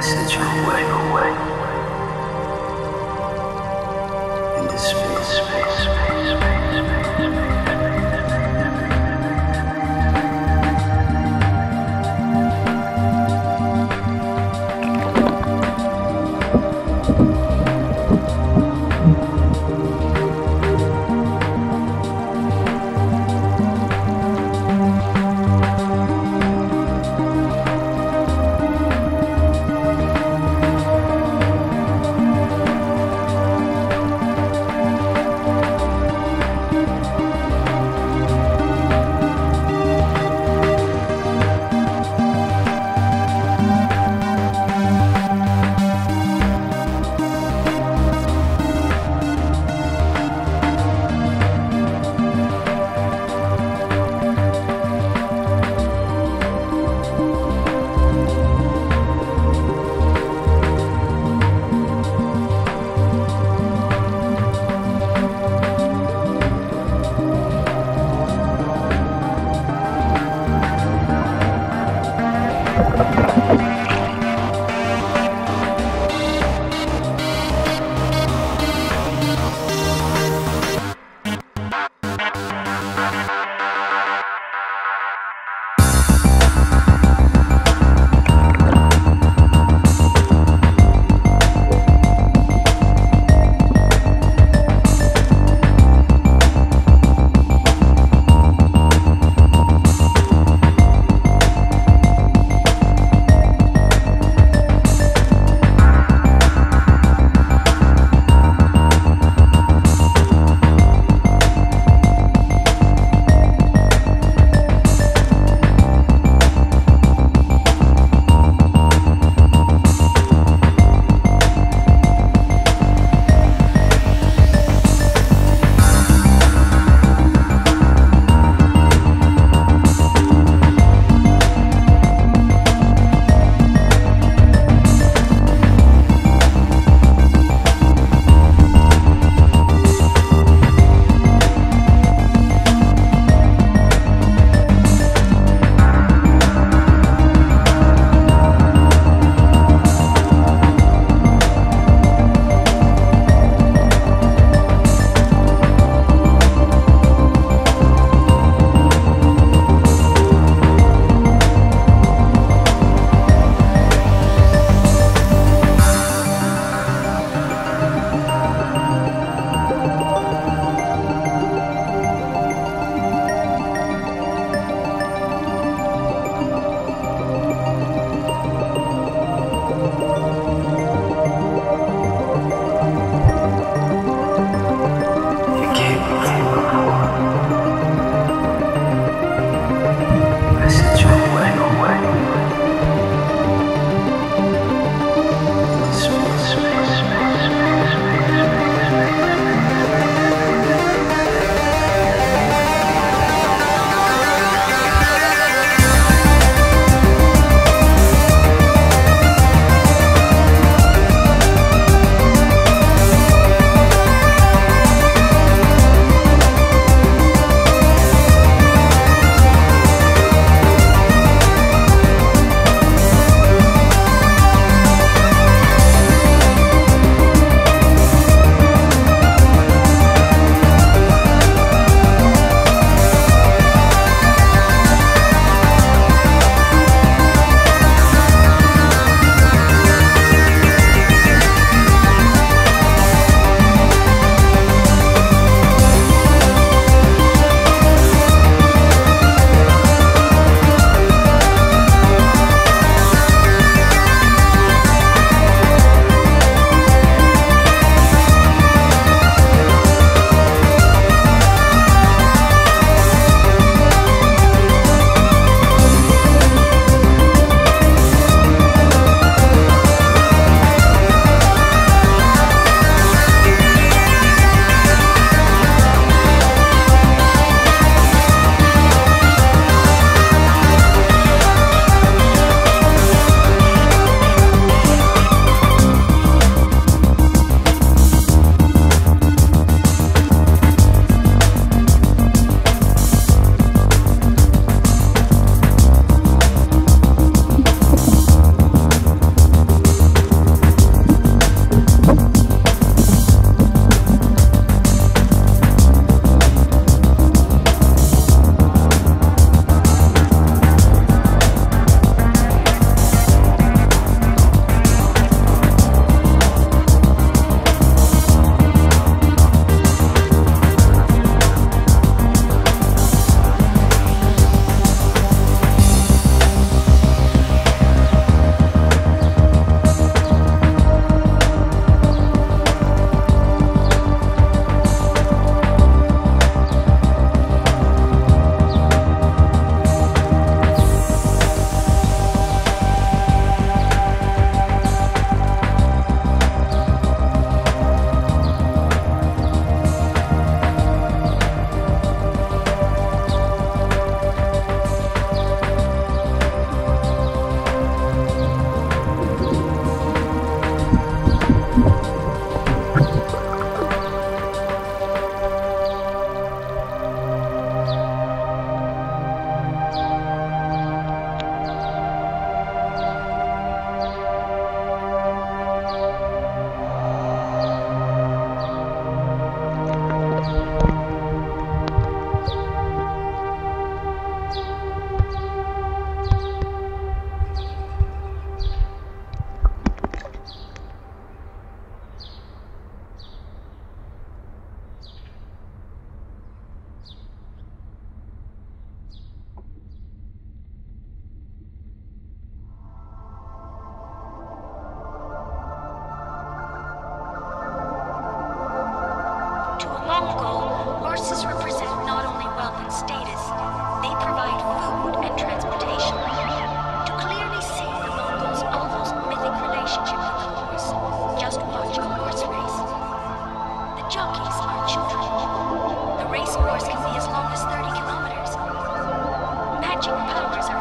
passage away into space.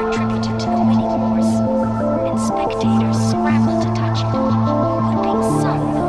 attributed to the winning horse, and spectators scrambled to touch him, hoping some were